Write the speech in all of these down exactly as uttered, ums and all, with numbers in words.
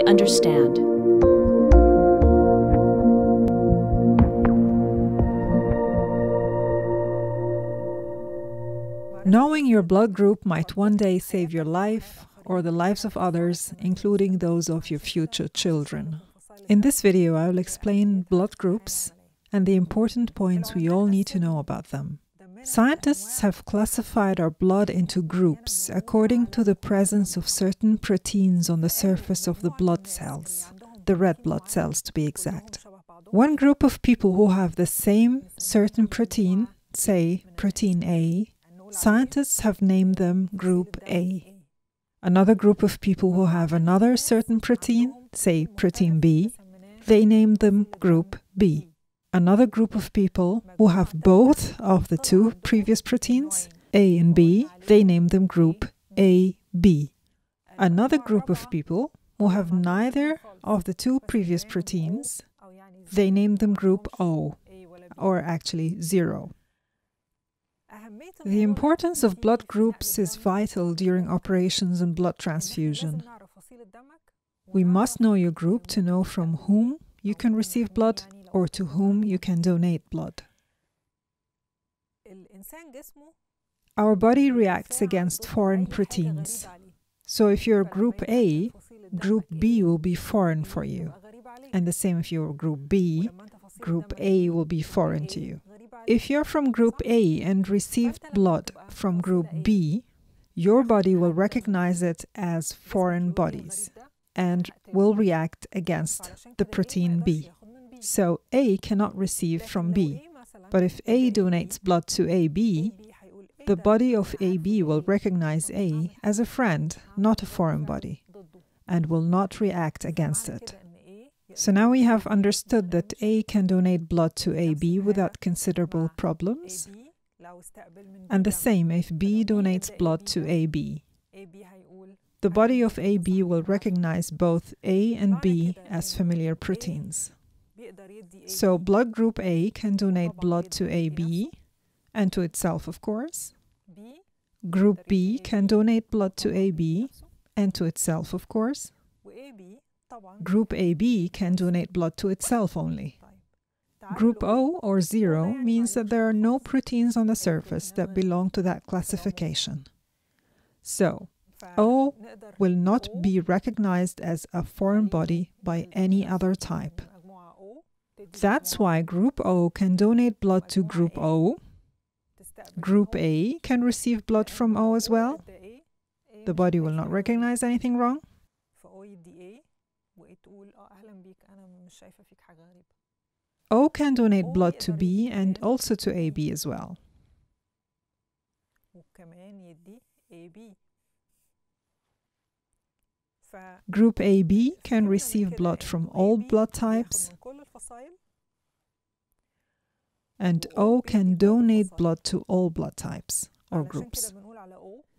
I Understand. Knowing your blood group might one day save your life or the lives of others, including those of your future children. In this video, I will explain blood groups and the important points we all need to know about them. Scientists have classified our blood into groups according to the presence of certain proteins on the surface of the blood cells, the red blood cells to be exact. One group of people who have the same certain protein, say protein A, scientists have named them group A. Another group of people who have another certain protein, say protein B, they named them group B. Another group of people who have both of the two previous proteins, A and B, they name them group A B. Another group of people who have neither of the two previous proteins, they name them group O, or actually zero. The importance of blood groups is vital during operations and blood transfusion. We must know your group to know from whom you can receive blood or to whom you can donate blood. Our body reacts against foreign proteins. So if you're group A, group B will be foreign for you. And the same if you're group B, group A will be foreign to you. If you're from group A and received blood from group B, your body will recognize it as foreign bodies and will react against the protein B. So A cannot receive from B, but if A donates blood to A B, the body of A B will recognize A as a friend, not a foreign body, and will not react against it. So now we have understood that A can donate blood to A B without considerable problems, and the same if B donates blood to A B. The body of A B will recognize both A and B as familiar proteins. So blood group A can donate blood to A B, and to itself, of course. Group B can donate blood to A B, and to itself, of course. Group A B can donate blood to itself only. Group O, or zero, means that there are no proteins on the surface that belong to that classification. So, O will not be recognized as a foreign body by any other type. That's why group O can donate blood to group O. Group A can receive blood from O as well. The body will not recognize anything wrong. O can donate blood to B and also to A B as well. Group A B can receive blood from all blood types, and O can donate blood to all blood types or groups.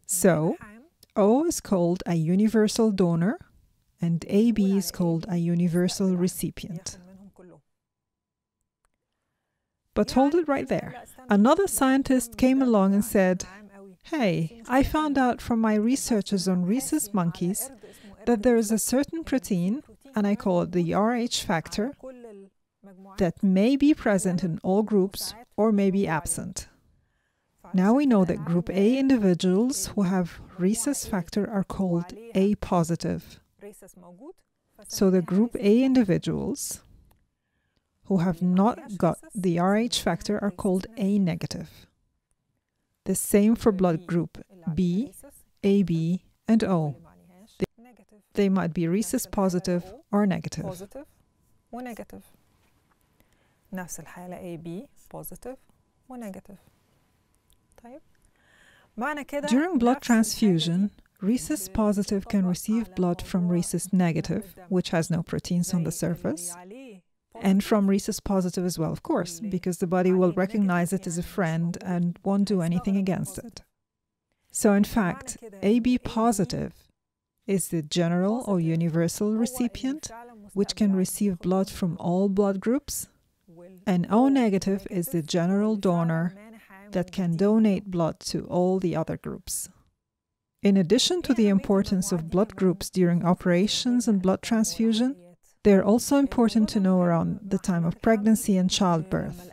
So, O is called a universal donor, and A B is called a universal recipient. But hold it right there. Another scientist came along and said, "Hey, I found out from my researchers on rhesus monkeys that there is a certain protein, and I call it the R H factor, that may be present in all groups or may be absent." Now we know that group A individuals who have rhesus factor are called A positive. So the group A individuals who have not got the R H factor are called A negative. The same for blood group B, A B, and O. They might be rhesus positive or negative. During blood transfusion, rhesus positive can receive blood from rhesus negative, which has no proteins on the surface, and from rhesus positive as well, of course, because the body will recognize it as a friend and won't do anything against it. So in fact, A B positive is the general or universal recipient, which can receive blood from all blood groups, and O negative is the general donor that can donate blood to all the other groups. In addition to the importance of blood groups during operations and blood transfusion, they are also important to know around the time of pregnancy and childbirth.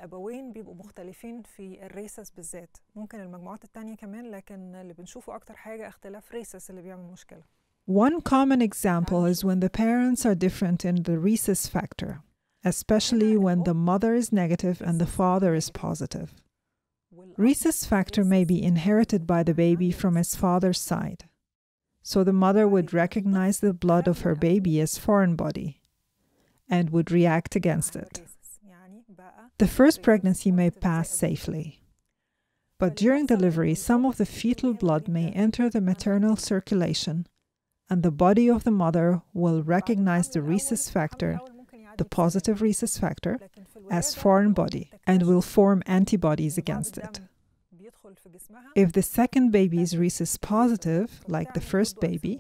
One common example is when the parents are different in the rhesus factor, especially when the mother is negative and the father is positive. Rhesus factor may be inherited by the baby from his father's side, so the mother would recognize the blood of her baby as foreign body and would react against it. The first pregnancy may pass safely, but during delivery, some of the fetal blood may enter the maternal circulation, and the body of the mother will recognize the rhesus factor, the positive rhesus factor, as foreign body and will form antibodies against it. If the second baby is rhesus positive, like the first baby,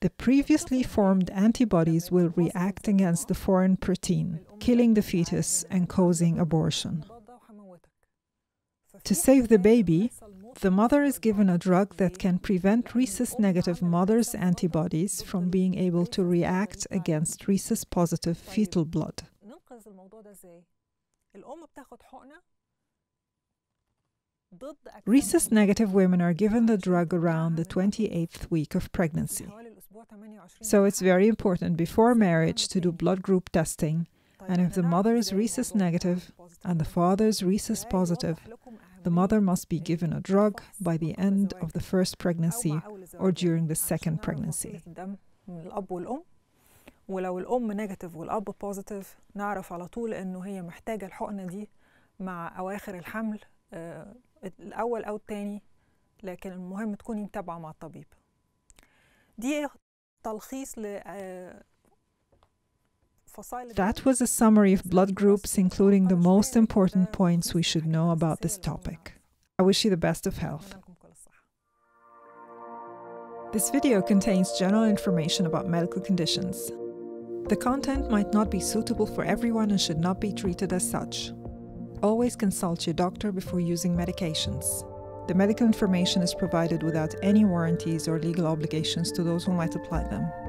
the previously formed antibodies will react against the foreign protein, killing the fetus and causing abortion. To save the baby, the mother is given a drug that can prevent rhesus-negative mother's antibodies from being able to react against rhesus-positive fetal blood. Rhesus-negative women are given the drug around the twenty-eighth week of pregnancy. So it's very important before marriage to do blood group testing, and if the mother is rhesus-negative and the father is rhesus-positive, the mother must be given a drug by the end of the first pregnancy or during the second pregnancy. ولو الأم نيجاتيف والأب بوزيتيف نعرف على طول إنه هي محتاجة الحقنة دي مع أواخر الحمل آه الأول أو التاني، لكن المهم تكوني متابعة مع الطبيب. دي تلخيص ل فصائل. That was a summary of blood groups, including the most important points we should know about this topic. I wish you the best of health. This video contains general information about medical conditions. The content might not be suitable for everyone and should not be treated as such. Always consult your doctor before using medications. The medical information is provided without any warranties or legal obligations to those who might apply them.